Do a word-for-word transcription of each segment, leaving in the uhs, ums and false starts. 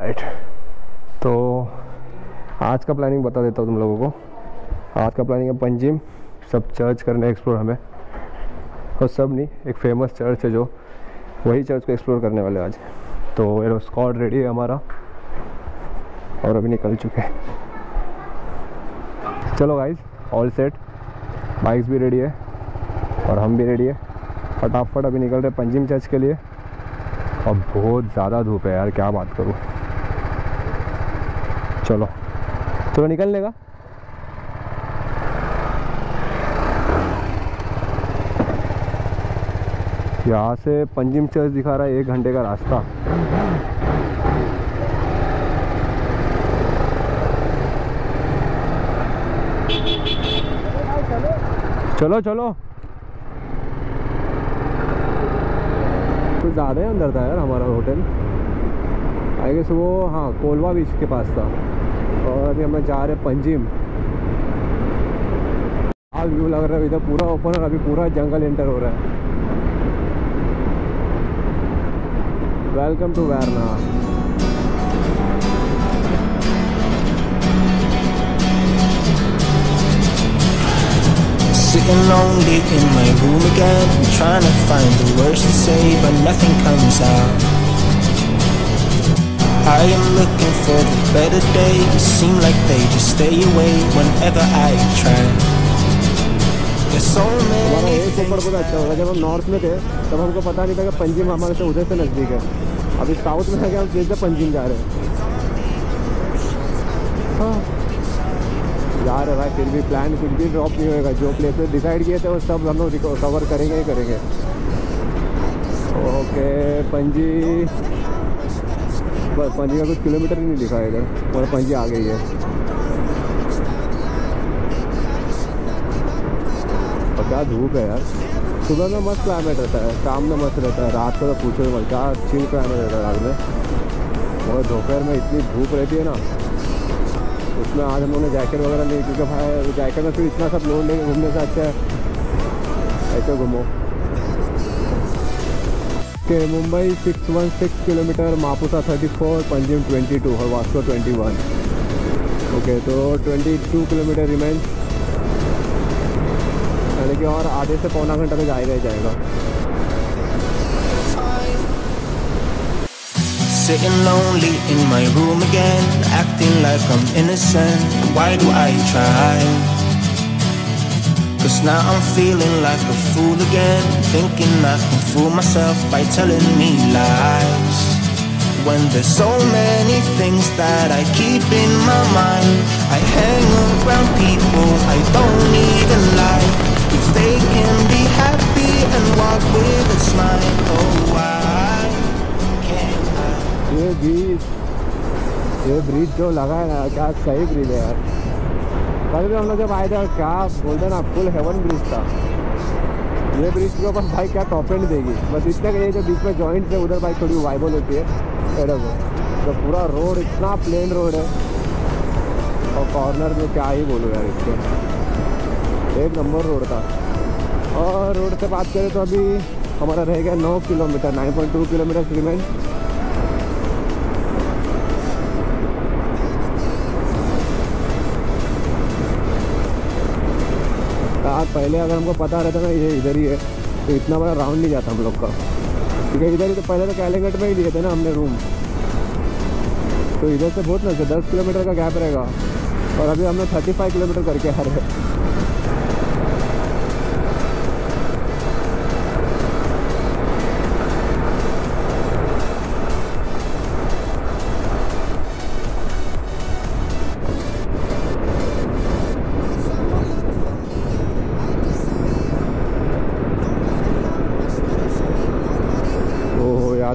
Right, तो आज का प्लानिंग बता देता हूँ तुम लोगों को। आज का प्लानिंग है पंजिम, सब चर्च करने एक्सप्लोर हमें, और सब नहीं एक फेमस चर्च है जो वही चर्च को एक्सप्लोर करने वाले आज। तो एरो स्क्वाड रेडी है हमारा और अभी निकल चुके हैं। चलो गाइस, ऑल सेट, बाइक्स भी रेडी है और हम भी रेडी है। फटाफट अभी निकल रहे पंजिम चर्च के लिए। और बहुत ज़्यादा धूप है यार, क्या बात करूँ। चलो चलो निकलने का। यहाँ से पंजिम चर्च दिखा रहा है एक घंटे का रास्ता। चलो चलो, कुछ ज़्यादा ही अंदर था यार हमारा होटल। आई गेस वो हाँ कोलवा बीच के पास था। और अभी हम जा रहे पंजिम। आज व्यू लग रहा है इधर पूरा ओपन, और अभी पूरा जंगल एंटर हो रहा है। Welcome to Verna. Sitting lonely in my room again, trying to find the words to say, but nothing comes out. I am looking for the better days, seem like they just stay away whenever I try. There's so many things. जब हम north में थे तब हमको पता नहीं था कि पंजिम हमारे से उधर से नजदीक है। अभी साउथ में हम सीधे पंजिम जा रहे हैं। हाँ यार भाई, फिर भी प्लान कुछ भी ड्रॉप नहीं होएगा। जो प्लेसेस डिसाइड किए थे वो सब हम लोग कवर करेंगे ही करेंगे। ओके पंजी, बस पंजी का कुछ किलोमीटर ही नहीं दिखा है इधर, और पंजी आ गई है। क्या धूप है यार। सुबह में मस्त क्लाइमेट रहता है, शाम में मस्त रहता है, रात को तो पूछो मत, क्या चिल क्लाइमेट रहता है रात में। और दोपहर में इतनी धूप रहती है ना, उसमें आज हम लोगों ने जैकेट वगैरह नहीं, क्योंकि भाई जैकेट में फिर इतना सब लोड लेके घूमने से अच्छा है ऐसे घूमो। के Mumbai six one six kilometre, Mapusa thirty four, Panjim twenty two, और वास्को ट्वेंटी वन। ओके, तो ट्वेंटी टू किलोमीटर रिमेन्स, लेकिन और आधे से पौना घंटा में जाएगा ही जाएगा। Sitting lonely in my room again, acting like I'm innocent. Why do I try? 'Cause now I'm feeling like a fool again, thinking I can fool myself by telling me lies. When there's so many things that I keep in my mind, I hang around people I don't even like. If they can be happy and walk with a smile, oh why can't I? ये breeze, ये breeze जो लगा है ना, क्या सही bridge है यार। कल भी हम लोग जब आए थे, क्या बोलते हैं ना, फुल हेवन ब्रिज था। ये ब्रिज के ऊपर भाई क्या टॉप एंड देगी, बस इतना कि ये जो बीच में जॉइंट है उधर भाई थोड़ी वाइबल होती है। एडम तो पूरा रोड इतना प्लेन रोड है, और कॉर्नर में क्या ही बोलूँ यार, इसके एक नंबर रोड था। और रोड से बात करें तो अभी हमारा रह गया नौ kilometre, nine point two kilometre remain. आज पहले अगर हमको पता रहता ना ये इधर ही है, तो इतना बड़ा राउंड नहीं जाता हम लोग का, क्योंकि इधर ही तो पहले तो कैलेगेट में ही लिए थे ना हमने रूम, तो इधर से बहुत ना दस किलोमीटर का गैप रहेगा। और अभी हमने थर्टी फाइव किलोमीटर करके आ रहे हैं।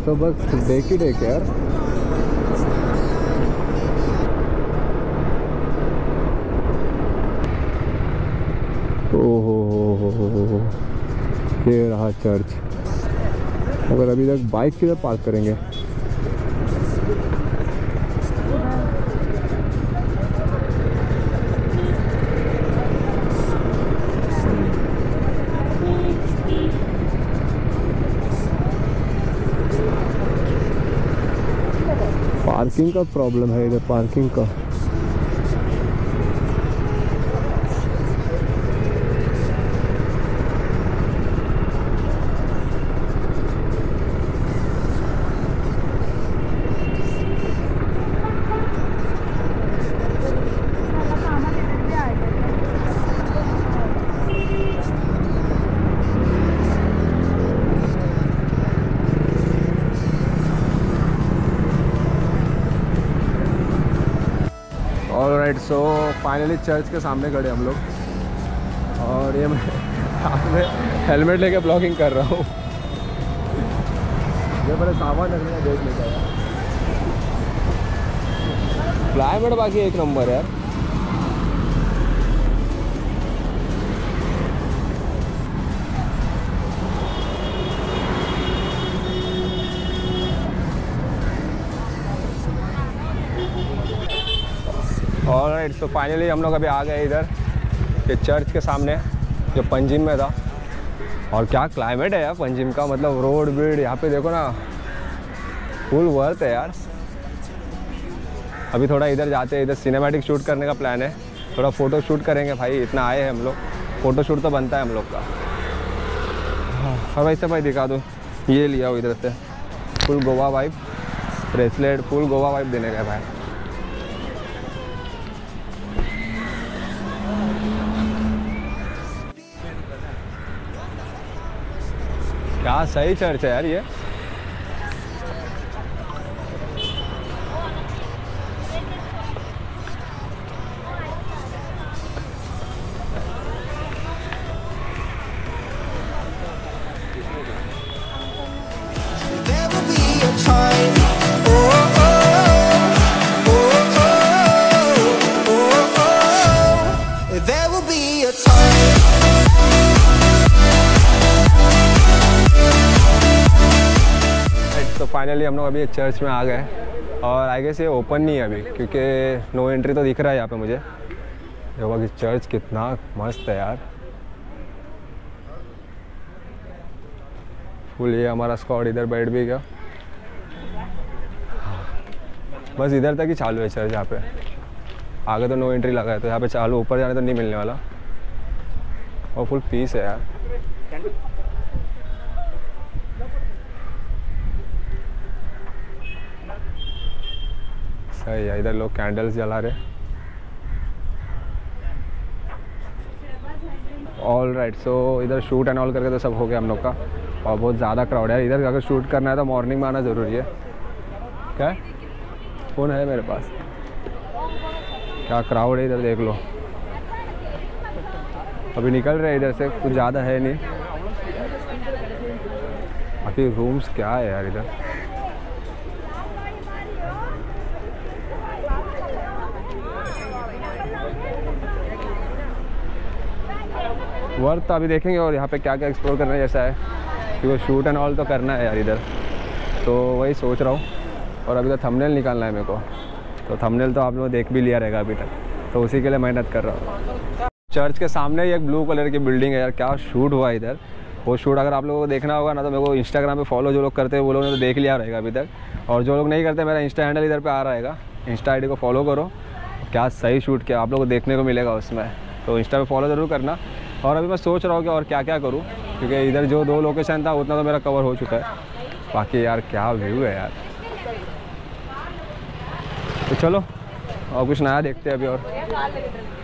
तो बस देख ही देख यार, ओहो हो हो, ये रहा चर्च। अगर अभी तक बाइक किधर पार्क करेंगे, पार्किंग का प्रॉब्लम है इधर, पार्किंग का। सो फाइनली चर्च के सामने खड़े हम लोग, और ये मैं हाथ में हेलमेट लेके ब्लॉगिंग कर रहा हूँ। ये बड़े सामान लगने देख लेता है क्लाइमेट, बाकी एक नंबर यार। ऑलराइट, तो फाइनली हम लोग अभी आ गए इधर ये चर्च के सामने जो पंजिम में था। और क्या क्लाइमेट है यार पंजिम का, मतलब रोड भीड़ यहाँ पे देखो ना, फुल वर्थ है यार। अभी थोड़ा इधर जाते हैं, इधर सिनेमैटिक शूट करने का प्लान है, थोड़ा फ़ोटो शूट करेंगे भाई। इतना आए हैं हम लोग, फ़ोटो शूट तो बनता है हम लोग का। हाँ भाई से भाई दिखा दो, ये लिया हो इधर से, full Goa vibe bracelet, full Goa vibe देने का भाई। क्या सही चर्च है यार ये। फाइनली हम लोग अभी चर्च में आ गए, और आई गेस ये ओपन नहीं है अभी क्योंकि नो एंट्री तो दिख रहा है यहाँ पे मुझे। देखो कि चर्च कितना मस्त है यार। फुल ये हमारा स्क्वाड इधर बैठ भी गया। बस इधर तक ही चालू है चर्च, यहाँ पे आगे तो नो एंट्री लगा है, तो यहाँ पे चालू ऊपर जाने तो नहीं मिलने वाला। और फुल पीस है यार। सही है, इधर लोग कैंडल्स जला रहे। ऑल राइट, सो इधर शूट एंड ऑल करके तो सब हो गया हम लोग का। और बहुत ज़्यादा क्राउड है इधर, अगर शूट करना है तो मॉर्निंग में आना ज़रूरी है। क्या फ़ोन है मेरे पास, क्या क्राउड है इधर देख लो। अभी निकल रहे इधर से, कुछ ज़्यादा है नहीं। बाकी रूम्स क्या है यार इधर, वर्थ अभी देखेंगे। और यहाँ पे क्या क्या एक्सप्लोर करना है जैसा है, क्योंकि शूट एंड ऑल तो करना है यार इधर, तो वही सोच रहा हूँ। और अभी तो थंबनेल निकालना है मेरे को, तो थंबनेल तो आप लोग देख भी लिया रहेगा अभी तक, तो उसी के लिए मेहनत कर रहा हूँ। चर्च के सामने ही एक ब्लू कलर की बिल्डिंग है यार, क्या शूट हुआ इधर। वो शूट अगर आप लोगों को देखना होगा ना, तो मेरे को इंस्टाग्राम पर फॉलो जो लोग करते हैं वो लोगों ने तो देख लिया रहेगा अभी तक, और जो लोग नहीं करते मेरा इंस्टा हैंडल इधर पर आ रहेगा, इंस्टा आई डी को फॉलो करो। क्या सही शूट किया आप लोग को देखने को मिलेगा उसमें, तो इंस्टा पर फॉलो ज़रूर करना। और अभी मैं सोच रहा हूँ कि और क्या क्या करूँ, क्योंकि इधर जो दो लोकेशन था उतना तो मेरा कवर हो चुका है। बाकी यार क्या व्यू है यार। तो चलो और कुछ नया देखते हैं अभी। और